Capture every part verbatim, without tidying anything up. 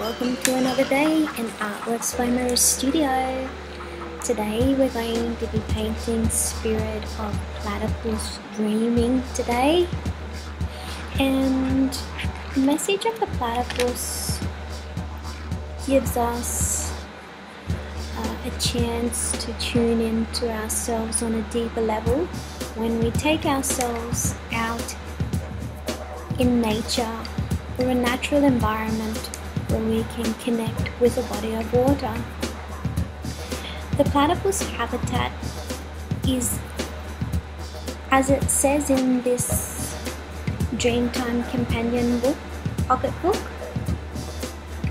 welcome to another day in Artworks by Mirree's Studio. Today we're going to be painting Spirit of Platypus Dreaming today. And the message of the platypus gives us uh, a chance to tune in to ourselves on a deeper level when we take ourselves out in nature or a natural environment where we can connect with a body of water. The platypus habitat is, as it says in this Dreamtime companion book, pocket book,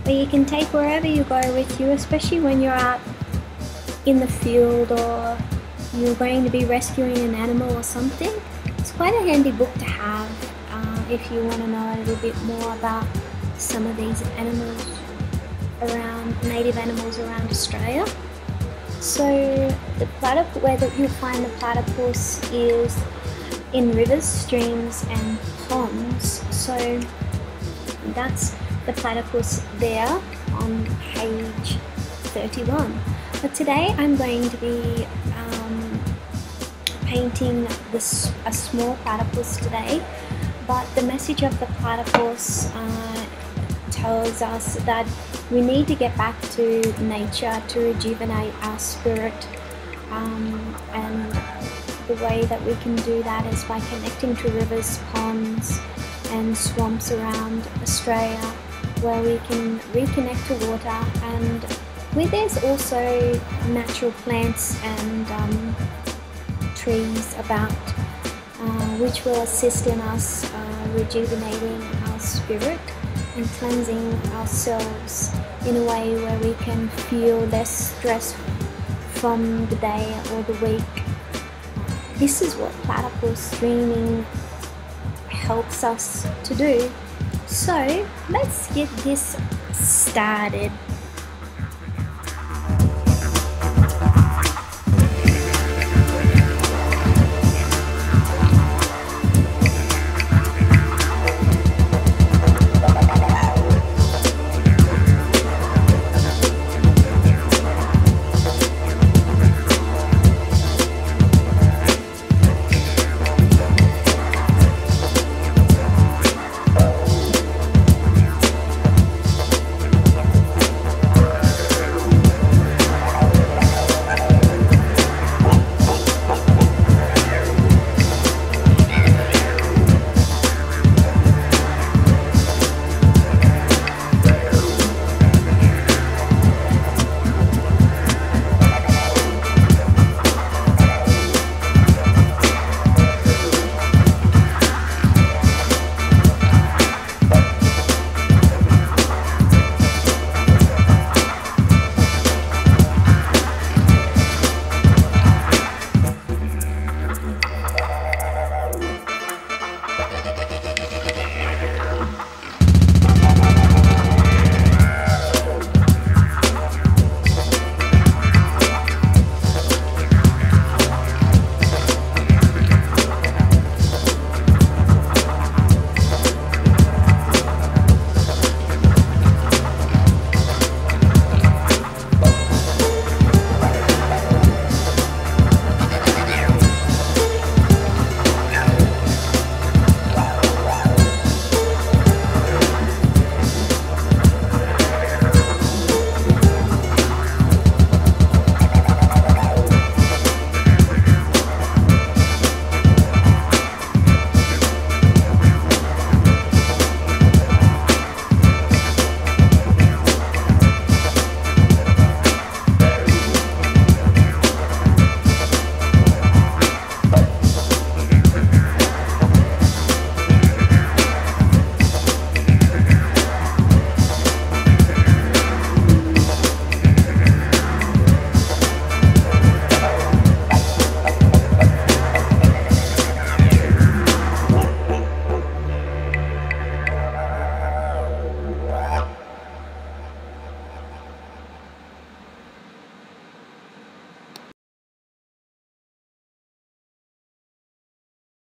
where you can take wherever you go with you, especially when you're out in the field or you're going to be rescuing an animal or something. It's quite a handy book to have if you want to know a little bit more about some of these animals around, native animals around Australia. So the platypus, where that you'll find the platypus is in rivers, streams and ponds. So that's the platypus there on page thirty-one. But today I'm going to be um, painting this, a small platypus today. But the message of the platypus uh, tells us that we need to get back to nature to rejuvenate our spirit, um, and the way that we can do that is by connecting to rivers, ponds and swamps around Australia, where we can reconnect to water, and where there's also natural plants and um, trees about, Uh, which will assist in us uh, rejuvenating our spirit and cleansing ourselves in a way where we can feel less stress from the day or the week. This is what platypus dreaming helps us to do. So let's get this started.